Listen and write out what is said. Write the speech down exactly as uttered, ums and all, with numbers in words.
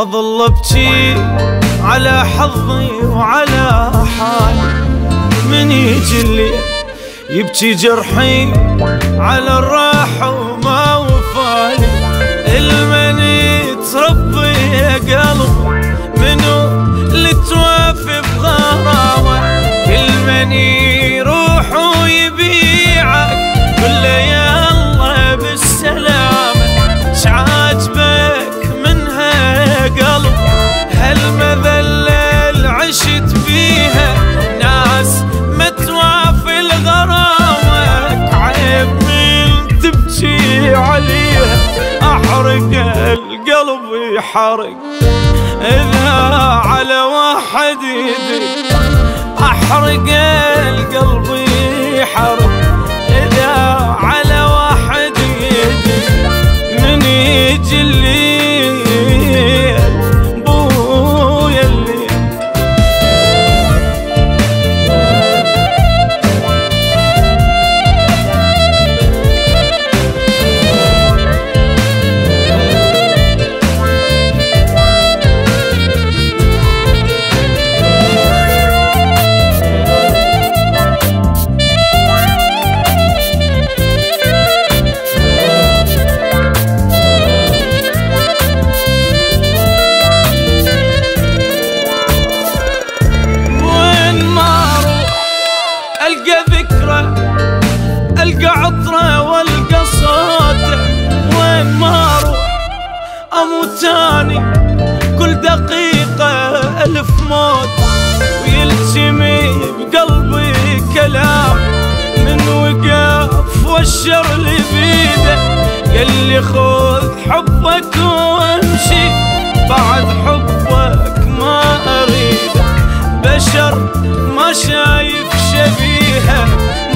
أظل أبكي على حظي وعلى حالي، من يجي الليل يبكي جرحي على الراحة وما وفالي. المني تربي يا قلبي، منو اللي توافي بغراوة؟ كل من يروح ويبيعك قل له يا الله بالسلامة. اش عاجبك منها يا قلب؟ هالمذلة اللي عشت بيها ناس ما توافي لغراوك، عيب من تبكي عليها. احرق القلب يحرق إذا على واحد يدري، أحرق القلب يحرق إذا على واحد يدري. من يجي الليل بويا الليل ألقى عطره والقى صوته، وين ما اروح اموت تاني كل دقيقة الف موت. ويلتمي بقلبي كلام من وقف وشر لي بيده، قال لي خذ حبك وامشي بعد حبك ما اريده. بشر ما شايف شبيهه